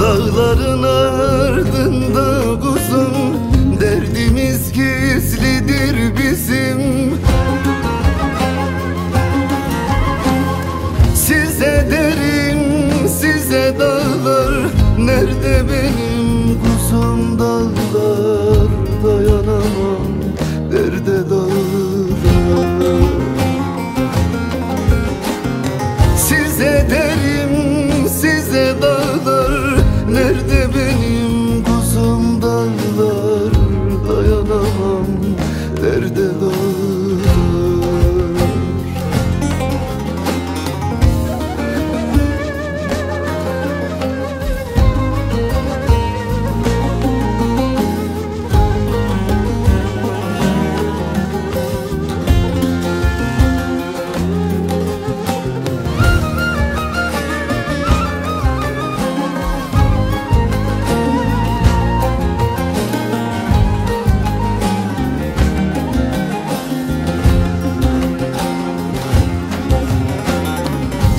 Dağların ardında kuzum, derdimiz gizlidir bizim. Size derim, size dağlar, nerede benim kuzum dağlar? Dayanamam derde dağlar. Size derim, size dağlar, nerede benim kuzum dağlar? Dayanamam derde dağlar.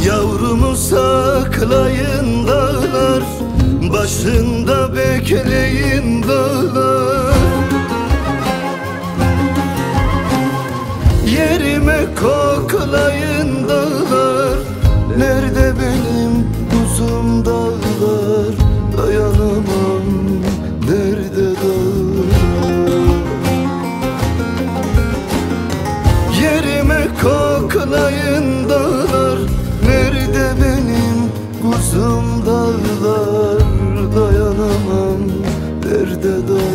Yavrumu saklayın dağlar, başında bekleyin dağlar. Yerime koklayın dağlar, nerede benim kuzum dağlar? Dayanamam nerede dağlar? Yerime koklayın dağlar, nerede benim kuzum dağlar? Dayanamam derde dağlar.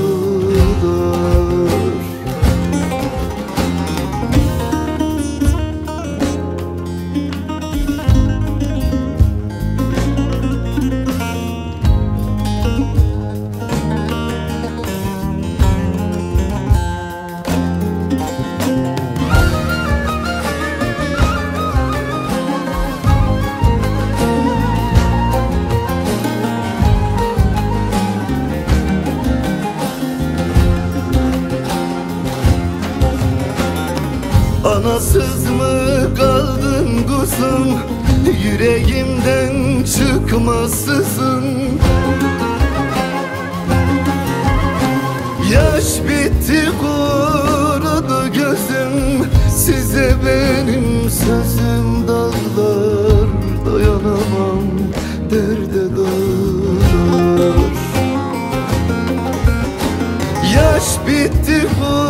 Anasız mı kaldın kuzum? Yüreğimden çıkmazsın. Yaş bitti, kurudu gözüm. Size benim sözüm dağlar, dayanamam derde dağlar. Yaş bitti, kurudu gözüm.